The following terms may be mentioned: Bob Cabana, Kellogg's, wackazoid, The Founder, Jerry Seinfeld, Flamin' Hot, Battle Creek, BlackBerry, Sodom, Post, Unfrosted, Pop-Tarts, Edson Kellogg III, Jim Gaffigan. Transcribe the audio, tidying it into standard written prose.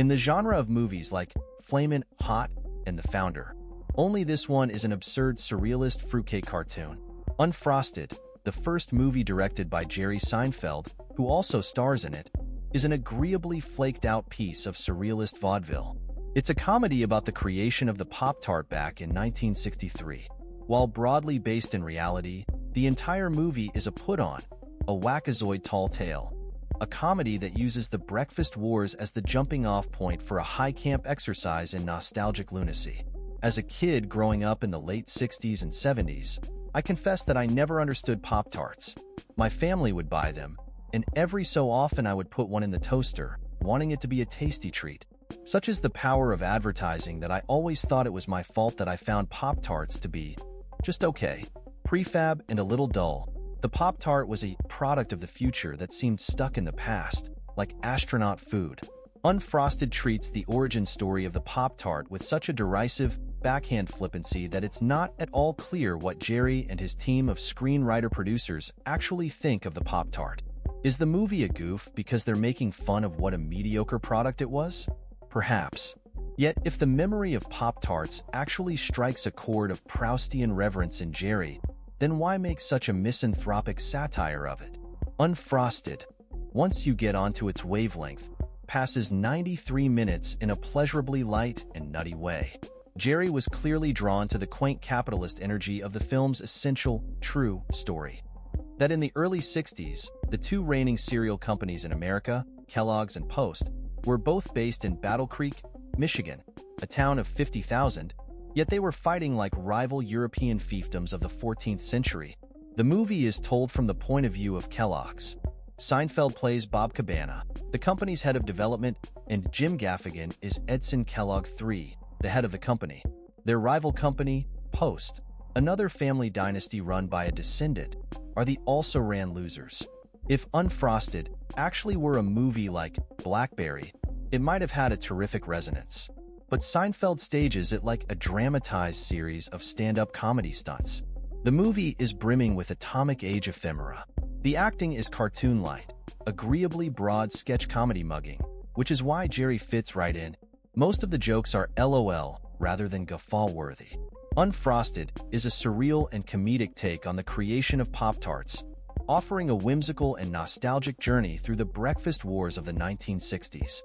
In the genre of movies like Flamin' Hot and The Founder, only this one is an absurd surrealist fruitcake cartoon. Unfrosted, the first movie directed by Jerry Seinfeld, who also stars in it, is an agreeably flaked-out piece of surrealist vaudeville. It's a comedy about the creation of the Pop-Tart back in 1963. While broadly based in reality, the entire movie is a put-on, a wackazoid tall tale, a comedy that uses the breakfast wars as the jumping-off point for a high-camp exercise in nostalgic lunacy. As a kid growing up in the late 60s and 70s, I confess that I never understood Pop-Tarts. My family would buy them, and every so often I would put one in the toaster, wanting it to be a tasty treat. Such is the power of advertising that I always thought it was my fault that I found Pop-Tarts to be just okay, prefab and a little dull. The Pop-Tart was a product of the future that seemed stuck in the past, like astronaut food. Unfrosted treats the origin story of the Pop-Tart with such a derisive, backhand flippancy that it's not at all clear what Jerry and his team of screenwriter-producers actually think of the Pop-Tart. Is the movie a goof because they're making fun of what a mediocre product it was? Perhaps. Yet, if the memory of Pop-Tarts actually strikes a chord of Proustian reverence in Jerry, then why make such a misanthropic satire of it? Unfrosted, once you get onto its wavelength, passes 93 minutes in a pleasurably light and nutty way. Jerry was clearly drawn to the quaint capitalist energy of the film's essential, true story. That in the early 60s, the two reigning cereal companies in America, Kellogg's and Post, were both based in Battle Creek, Michigan, a town of 50,000, yet they were fighting like rival European fiefdoms of the 14th century. The movie is told from the point of view of Kellogg's. Seinfeld plays Bob Cabana, the company's head of development, and Jim Gaffigan is Edson Kellogg III, the head of the company. Their rival company, Post, another family dynasty run by a descendant, are the also-ran losers. If Unfrosted actually were a movie like BlackBerry, it might have had a terrific resonance. But Seinfeld stages it like a dramatized series of stand-up comedy stunts. The movie is brimming with atomic age ephemera. The acting is cartoon-light, agreeably broad sketch comedy mugging, which is why Jerry fits right in. Most of the jokes are LOL rather than guffaw-worthy. Unfrosted is a surreal and comedic take on the creation of Pop-Tarts, offering a whimsical and nostalgic journey through the breakfast wars of the 1960s.